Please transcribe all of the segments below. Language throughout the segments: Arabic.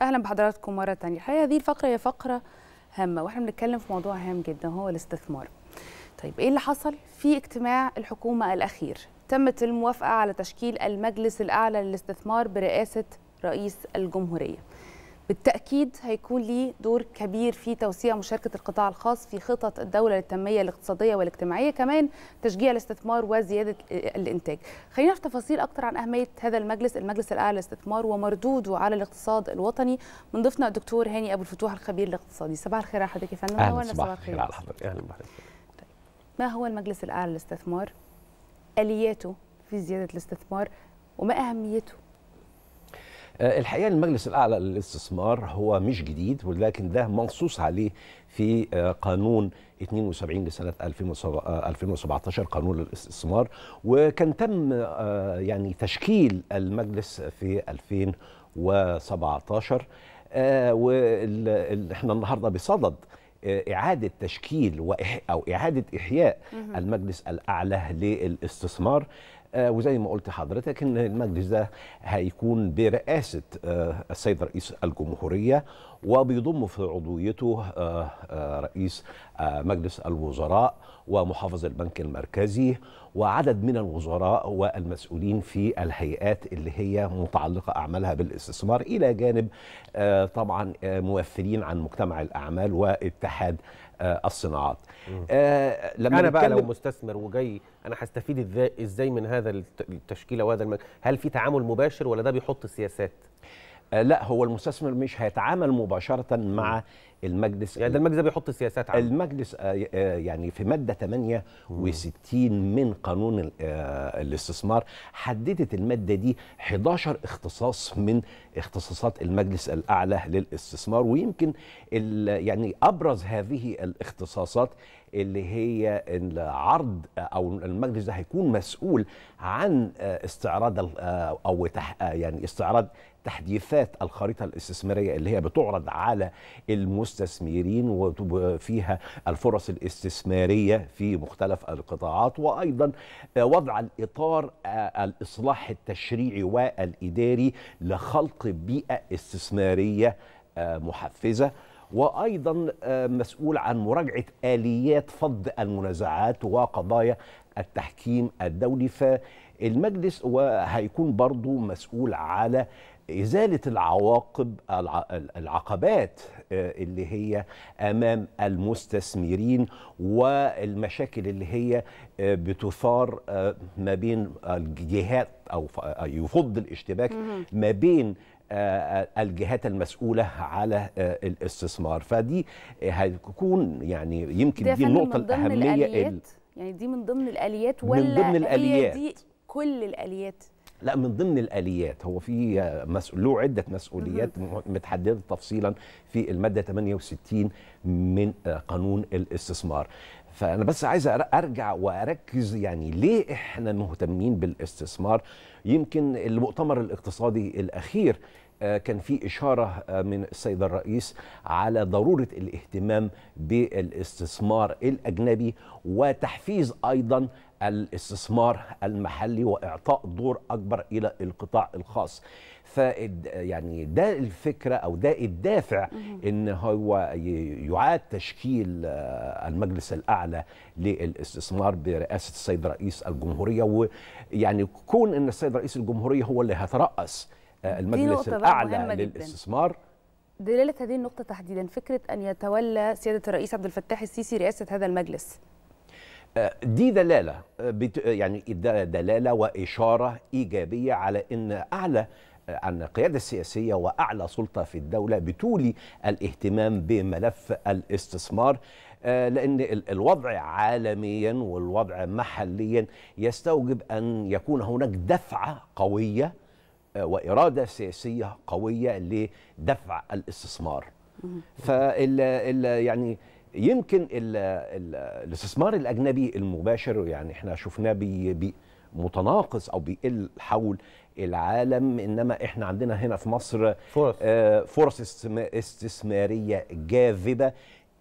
اهلا بحضراتكم مره ثانيه. الحقيقه هذه الفقره هي فقره هامه واحنا بنتكلم في موضوع هام جدا هو الاستثمار. طيب ايه اللي حصل في اجتماع الحكومه الاخير؟ تمت الموافقه على تشكيل المجلس الاعلى للاستثمار برئاسه رئيس الجمهوريه. بالتاكيد هيكون ليه دور كبير في توسيع مشاركه القطاع الخاص في خطط الدوله للتنميه الاقتصاديه والاجتماعيه، كمان تشجيع الاستثمار وزياده الانتاج. خلينا في تفاصيل اكتر عن اهميه هذا المجلس الاعلى للاستثمار ومردوده على الاقتصاد الوطني من ضيفنا الدكتور هاني ابو الفتوح الخبير الاقتصادي. صباح الخير على حضرتك يا فندم. اهلا بحضرتك. اهلا بحضرتك. ما هو المجلس الاعلى للاستثمار؟ الياته في زياده الاستثمار وما اهميته؟ الحقيقة المجلس الأعلى للاستثمار هو مش جديد، ولكن ده منصوص عليه في قانون 72 لسنة 2017 قانون الاستثمار، وكان تم يعني تشكيل المجلس في 2017. واحنا النهارده بصدد إعادة تشكيل أو إعادة إحياء المجلس الأعلى للاستثمار. وزي ما قلت حضرتك ان المجلس ده هيكون برئاسه السيد رئيس الجمهوريه، وبيضم في عضويته رئيس مجلس الوزراء ومحافظ البنك المركزي وعدد من الوزراء والمسؤولين في الهيئات اللي هي متعلقه اعمالها بالاستثمار، الى جانب طبعا ممثلين عن مجتمع الاعمال واتحاد الصناعات. لما انا بقى لو مستثمر وجاي انا هستفيد ازاي من هذا التشكيله وهذا هل في تعامل مباشر ولا ده بيحط سياسات؟ لا، هو المستثمر مش هيتعامل مباشره مع المجلس. يعني ده المجلس بيحط سياسات عامة. المجلس يعني في ماده 68 من قانون الاستثمار حددت الماده دي 11 اختصاص من اختصاصات المجلس الاعلى للاستثمار، ويمكن يعني ابرز هذه الاختصاصات اللي هي العرض، او المجلس ده هيكون مسؤول عن استعراض او يعني استعراض تحديثات الخريطه الاستثماريه اللي هي بتعرض على المستثمرين وفيها الفرص الاستثماريه في مختلف القطاعات، وايضا وضع الاطار الاصلاح التشريعي والاداري لخلق بيئه استثماريه محفزه، وايضا مسؤول عن مراجعه اليات فض المنازعات وقضايا التحكيم الدولي. فالمجلس وهيكون برضو مسؤول على إزالة العقبات اللي هي أمام المستثمرين والمشاكل اللي هي بتثار ما بين الجهات، أو يفض الاشتباك ما بين الجهات المسؤولة على الاستثمار. فدي هتكون يعني يمكن دي النقطة الأهمية. يعني دي من ضمن الآليات ولا من ضمن الآليات؟ دي كل الآليات؟ لا، من ضمن الآليات. هو في له عدة مسؤوليات متحددة تفصيلا في المادة 68 من قانون الاستثمار. فأنا بس عايز أرجع وأركز يعني ليه إحنا مهتمين بالاستثمار. يمكن المؤتمر الاقتصادي الأخير كان في إشارة من السيد الرئيس على ضرورة الاهتمام بالاستثمار الأجنبي وتحفيز أيضا الاستثمار المحلي وإعطاء دور أكبر إلى القطاع الخاص. يعني ده الفكرة أو ده الدافع إن هو يعاد تشكيل المجلس الأعلى للاستثمار برئاسة السيد رئيس الجمهورية، ويعني كون إن السيد رئيس الجمهورية هو اللي هيترأس المجلس الأعلى للاستثمار. دلالة هذه النقطة تحديدا فكرة أن يتولى سيادة الرئيس عبد الفتاح السيسي رئاسة هذا المجلس، دي دلالة يعني دلالة وإشارة إيجابية على أن القيادة السياسية وأعلى سلطة في الدولة بتولي الاهتمام بملف الاستثمار، لأن الوضع عالميا والوضع محليا يستوجب أن يكون هناك دفعة قوية وإرادة سياسية قوية لدفع الاستثمار. يعني يمكن الاستثمار الأجنبي المباشر يعني احنا شفناه متناقص أو بيقل حول العالم، إنما احنا عندنا هنا في مصر فرص استثمارية جاذبة.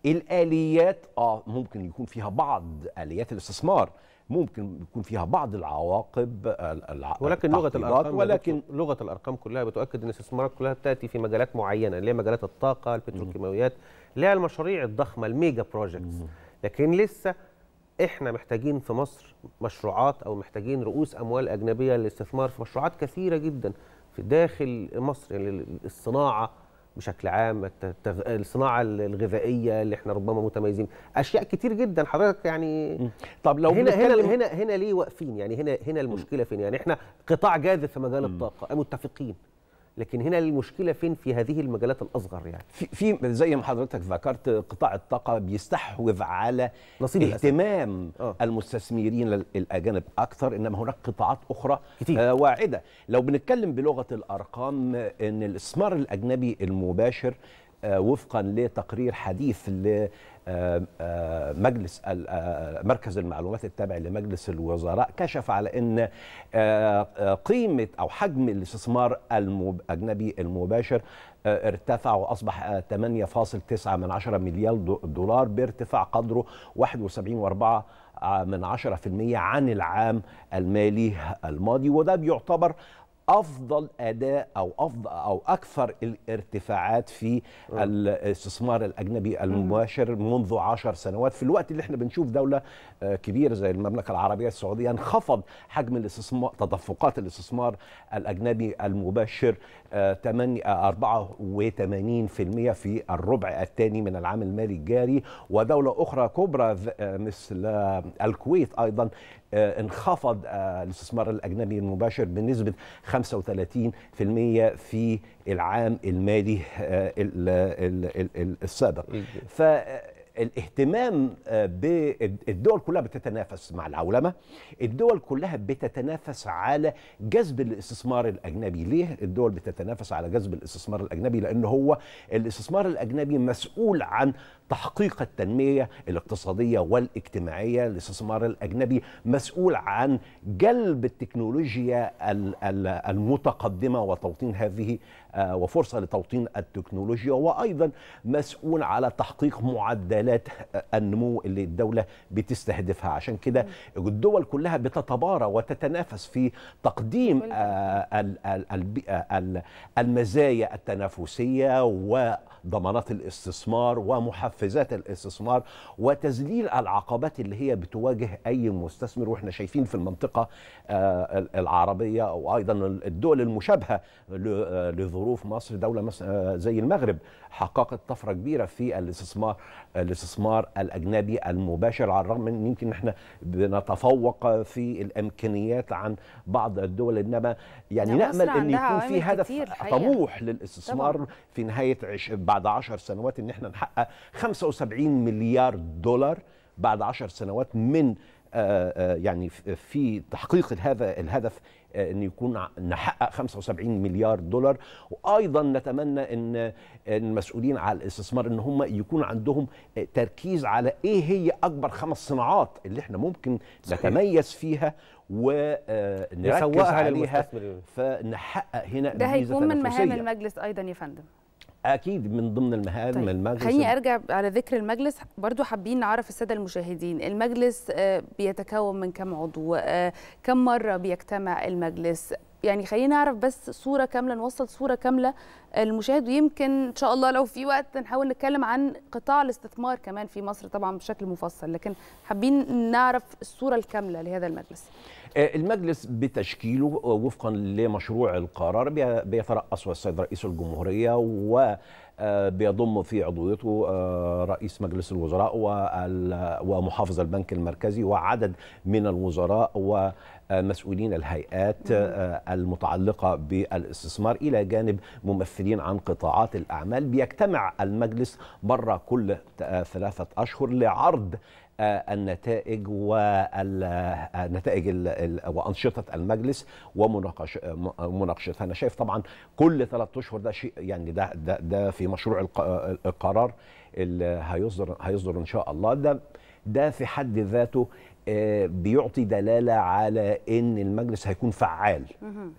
الآليات ممكن يكون فيها بعض آليات الاستثمار ممكن يكون فيها بعض العواقب ولكن لغة الأرقام كلها بتؤكد أن الاستثمارات كلها بتأتي في مجالات معينة، اللي هي مجالات الطاقة، البتروكيماويات، اللي هي المشاريع الضخمة، الميجا بروجكتس. لكن لسه احنا محتاجين في مصر مشروعات، أو محتاجين رؤوس أموال أجنبية للاستثمار في مشروعات كثيرة جدا في داخل مصر، يعني الصناعة بشكل عام، الصناعه الغذائيه اللي احنا ربما متميزين، اشياء كتير جدا حضرتك يعني. طب لو هنا ليه واقفين؟ يعني هنا المشكله فين؟ يعني احنا قطاع جاذب في مجال الطاقه، متفقين، لكن هنا المشكله فين في هذه المجالات الاصغر؟ يعني في زي ما حضرتك ذكرت، قطاع الطاقه بيستحوذ على نصيب اهتمام المستثمرين الاجانب اكثر، انما هناك قطاعات اخرى واعده. لو بنتكلم بلغه الارقام، ان الاستثمار الاجنبي المباشر وفقا لتقرير حديث مجلس مركز المعلومات التابع لمجلس الوزراء، كشف على ان قيمة او حجم الاستثمار الاجنبي المباشر ارتفع واصبح 8.9 مليار دولار، بارتفاع قدره 71.4% عن العام المالي الماضي، وده بيعتبر أفضل أداء أو أكثر الارتفاعات في الاستثمار الأجنبي المباشر منذ 10 سنوات، في الوقت اللي احنا بنشوف دولة كبيرة زي المملكة العربية السعودية انخفض حجم الاستثمار، تدفقات الاستثمار الأجنبي المباشر 84% في الربع الثاني من العام المالي الجاري، ودولة أخرى كبرى مثل الكويت أيضا انخفض الاستثمار الأجنبي المباشر بنسبة 35% في العام المالي السابق. فالاهتمام بالدول كلها بتتنافس مع العولمة، الدول كلها بتتنافس على جذب الاستثمار الأجنبي. ليه الدول بتتنافس على جذب الاستثمار الأجنبي؟ لأن هو الاستثمار الأجنبي مسؤول عن تحقيق التنمية الاقتصادية والاجتماعية، الاستثمار الأجنبي مسؤول عن جلب التكنولوجيا المتقدمة وتوطين هذه وفرصة لتوطين التكنولوجيا، وأيضا مسؤول على تحقيق معدلات النمو اللي الدولة بتستهدفها. عشان كده الدول كلها بتتبارى وتتنافس في تقديم المزايا التنافسية وضمانات الاستثمار ومحفزات الاستثمار وتذليل العقبات اللي هي بتواجه أي مستثمر. وإحنا شايفين في المنطقة العربية وأيضا الدول المشابهة لظروف مصر، دولة زي المغرب حققت طفرة كبيرة في الاستثمار الأجنبي المباشر، على الرغم من يمكن إحنا بنتفوق في الإمكانيات عن بعض الدول، إنما يعني نأمل أن يكون في هدف طموح للاستثمار طبعا. في نهاية بعد 10 سنوات إن إحنا نحقق 75 مليار دولار بعد 10 سنوات من يعني في تحقيق هذا الهدف، أن يكون نحقق 75 مليار دولار. وأيضا نتمنى أن المسؤولين على الاستثمار أن هم يكون عندهم تركيز على إيه هي أكبر 5 صناعات اللي احنا ممكن نتميز فيها ونركز عليها، فنحقق هنا. ده هيكون من مهام المجلس أيضا يا فندم، أكيد من ضمن المهام. طيب. المجلس خليني أرجع على ذكر المجلس، برضو حابين نعرف السادة المشاهدين المجلس بيتكون من كم عضو، كم مرة بيجتمع المجلس، يعني خلينا نعرف بس صورة كاملة، نوصل صورة كاملة المشاهد، ويمكن إن شاء الله لو في وقت نحاول نتكلم عن قطاع الاستثمار كمان في مصر طبعا بشكل مفصل، لكن حابين نعرف الصورة الكاملة لهذا المجلس. المجلس بتشكيله وفقا لمشروع القرار بيترأسه السيد رئيس الجمهورية، و بيضم في عضويته رئيس مجلس الوزراء ومحافظ البنك المركزي وعدد من الوزراء ومسؤولين الهيئات المتعلقة بالاستثمار، إلى جانب ممثلين عن قطاعات الأعمال. بيجتمع المجلس مرة كل 3 أشهر لعرض النتائج وأنشطة المجلس ومناقشتها. أنا شايف طبعا كل 3 أشهر ده شيء، يعني ده في مشروع القرار اللي هيصدر إن شاء الله، ده في حد ذاته بيعطي دلاله على ان المجلس هيكون فعال.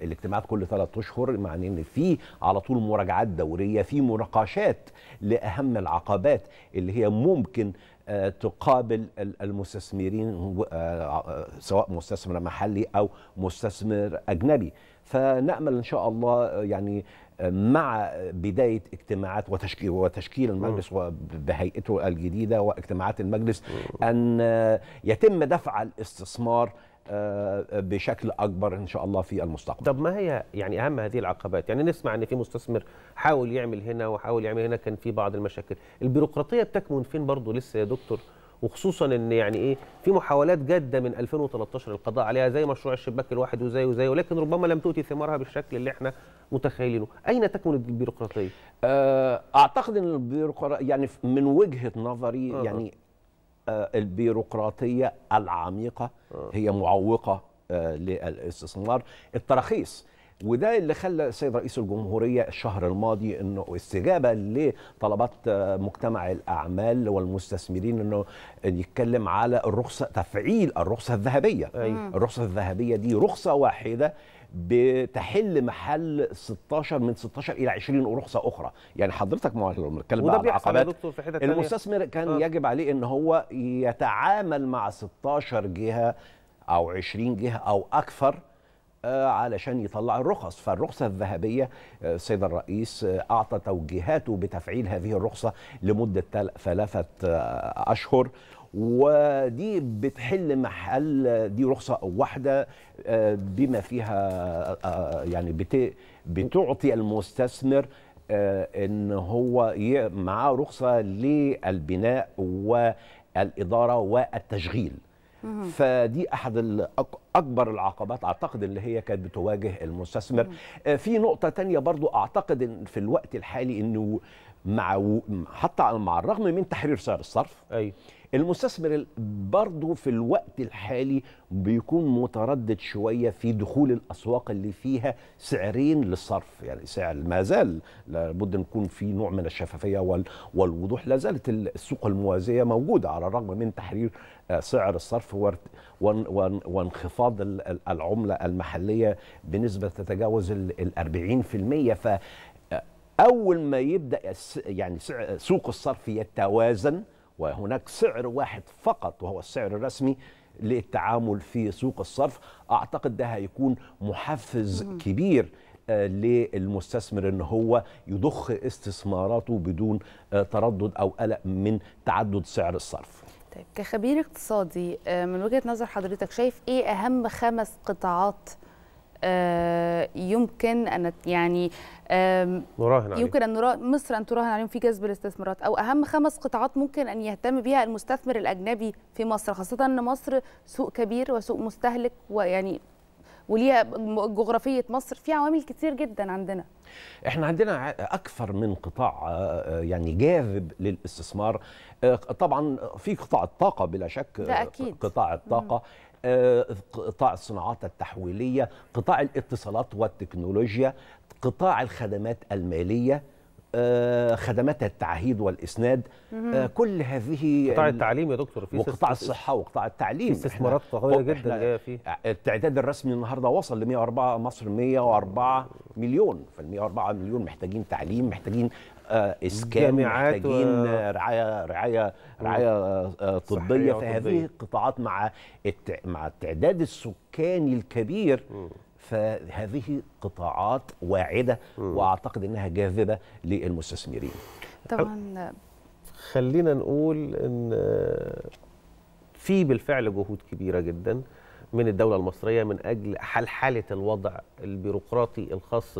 الاجتماعات كل 3 اشهر، معناه ان في على طول مراجعات دوريه، في مناقشات لاهم العقبات اللي هي ممكن تقابل المستثمرين، سواء مستثمر محلي او مستثمر اجنبي. فنأمل ان شاء الله يعني مع بداية اجتماعات وتشكيل المجلس وبهيئته الجديدة واجتماعات المجلس أن يتم دفع الاستثمار بشكل أكبر إن شاء الله في المستقبل. طب ما هي يعني أهم هذه العقبات؟ يعني نسمع أن في مستثمر حاول يعمل هنا وحاول يعمل هنا، كان في بعض المشاكل. البيروقراطية بتكمن فين برضه لسه يا دكتور؟ وخصوصا ان يعني ايه في محاولات جاده من 2013 القضاء عليها، زي مشروع الشباك الواحد وزيه، ولكن ربما لم تؤتي ثمارها بالشكل اللي احنا متخيلينه. اين تكمن البيروقراطيه؟ اعتقد ان البيروقراطيه يعني من وجهه نظري يعني البيروقراطيه العميقه هي معوقه للاستثمار. التراخيص، وده اللي خلى السيد رئيس الجمهورية الشهر الماضي انه استجابة لطلبات مجتمع الأعمال والمستثمرين انه يتكلم على الرخصة، تفعيل الرخصة الذهبية. الرخصة الذهبية دي رخصة واحدة بتحل محل 16 من 16 الى 20 رخصه اخرى. يعني حضرتك ما بنتكلم على عقبات المستثمر كان يجب عليه ان هو يتعامل مع 16 جهة او 20 جهة او اكثر علشان يطلع الرخص. فالرخصة الذهبية السيد الرئيس أعطى توجيهاته بتفعيل هذه الرخصة لمدة 3 أشهر، ودي بتحل محل، دي رخصة واحدة بما فيها يعني بتعطي المستثمر إن هو معاه رخصة للبناء والإدارة والتشغيل. فدي أحد أكبر العقبات أعتقد اللي هي كانت بتواجه المستثمر. في نقطة تانية برضو أعتقد إن في الوقت الحالي إنه حتى مع الرغم من تحرير سعر الصرف، المستثمر برضو في الوقت الحالي بيكون متردد شوية في دخول الأسواق اللي فيها سعرين للصرف. يعني سعر ما زال لابد نكون في نوع من الشفافية والوضوح، لا زالت السوق الموازية موجودة على الرغم من تحرير سعر الصرف وانخفاض العملة المحلية بنسبة تتجاوز 40%. فأول ما يبدأ يعني سوق الصرف يتوازن وهناك سعر واحد فقط وهو السعر الرسمي للتعامل في سوق الصرف، أعتقد ده هيكون محفز كبير للمستثمر إن هو يضخ استثماراته بدون تردد أو قلق من تعدد سعر الصرف. طيب كخبير اقتصادي من وجهة نظر حضرتك شايف إيه أهم 5 قطاعات يمكن أن يعني يمكن أن مصر أن تراهن عليهم في جذب الاستثمارات، أو أهم 5 قطاعات ممكن أن يهتم بها المستثمر الأجنبي في مصر، خاصة أن مصر سوق كبير وسوق مستهلك، ويعني وليها جغرافية مصر في عوامل كتير جدا. عندنا احنا عندنا أكثر من قطاع يعني جاذب للاستثمار. طبعا في قطاع الطاقة بلا شك، ده أكيد. قطاع الطاقة، قطاع الصناعات التحويلية، قطاع الاتصالات والتكنولوجيا، قطاع الخدمات المالية، خدمات التعهيد والإسناد، كل هذه، قطاع التعليم يا دكتور، وقطاع الصحة وقطاع التعليم، استثمارات قوية جدا. التعداد الرسمي النهارده وصل ل 104، مصر 104 مليون، فال 104 مليون محتاجين تعليم، محتاجين اسكان، محتاجين رعاية طبية. فهذه قطاعات مع التعداد السكاني الكبير، فهذه قطاعات واعدة وأعتقد أنها جاذبة للمستثمرين. طبعا خلينا نقول أن في بالفعل جهود كبيرة جدا من الدولة المصرية من أجل حل حالة الوضع البيروقراطي الخاص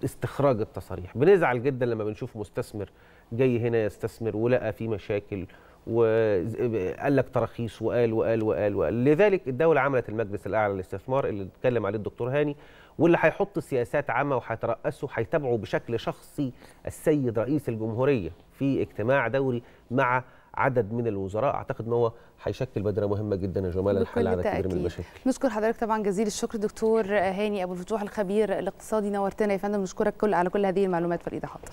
باستخراج التصاريح. بنزعل جدا لما بنشوف مستثمر جاي هنا يستثمر ولقى في مشاكل وقال لك تراخيص وقال وقال وقال وقال. لذلك الدولة عملت المجلس الأعلى للاستثمار اللي اتكلم عليه الدكتور هاني، واللي هيحط سياسات عامة وهيترأسه هيتابعه بشكل شخصي السيد رئيس الجمهورية في اجتماع دوري مع عدد من الوزراء. اعتقد ان هو هيشكل بادره مهمه جدا يا جمال الحل على كبير من المشاكل. نشكر حضرتك طبعا جزيل الشكر دكتور هاني ابو الفتوح الخبير الاقتصادي، نورتنا يا فندم. نشكرك على كل هذه المعلومات فريده. حاضر.